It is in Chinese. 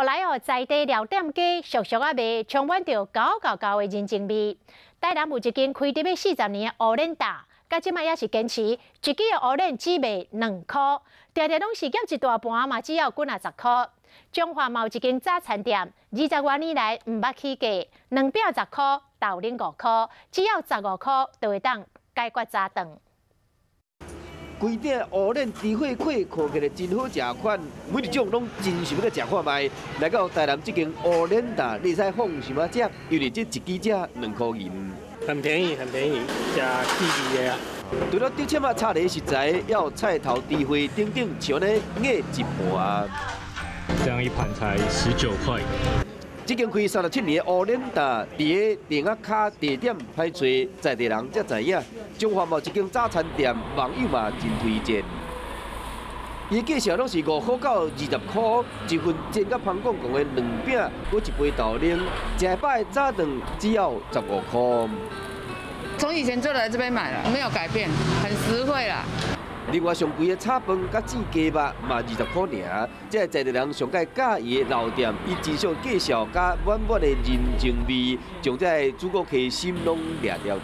后来哦，在地料店街俗俗啊卖，充满着厚的人情味。台南有一间开店要40年的乌冷大，到即卖也是坚持一支乌冷只卖2块，常常拢是减一大盘嘛，只要5-10块。中华嘛有一间早餐店，20多年来毋捌起价，2饼10块，豆奶5块，只要15块就会当解决早顿。 规鼎乌冷猪血粿，看起来真好食款，每一种拢真想要食看卖。来到台南这间乌冷大，你使放心啊食，因为这一支只2块钱，很便宜，很便宜，食起味的啊。除了竹签啊、炒的食材，还有菜头、猪血等等，像安尼硬一盘。这样一盘才19块。这间开37年的乌冷大，伫个店啊卡地点歹找，在地人才知影。 中华某一间早餐店，网友嘛真推荐。伊介绍拢是5块到20块，一份煎甲芳公公的2饼，搁一杯豆奶，食一摆早顿只要15块。从以前就来这边买了，没有改变，很实惠啦。另外上贵的炒饭甲煮鸡肉嘛20块尔，即个在地人上介喜意的老店，伊至少介绍甲满满的人情味，将即个主顾客心拢掠掉。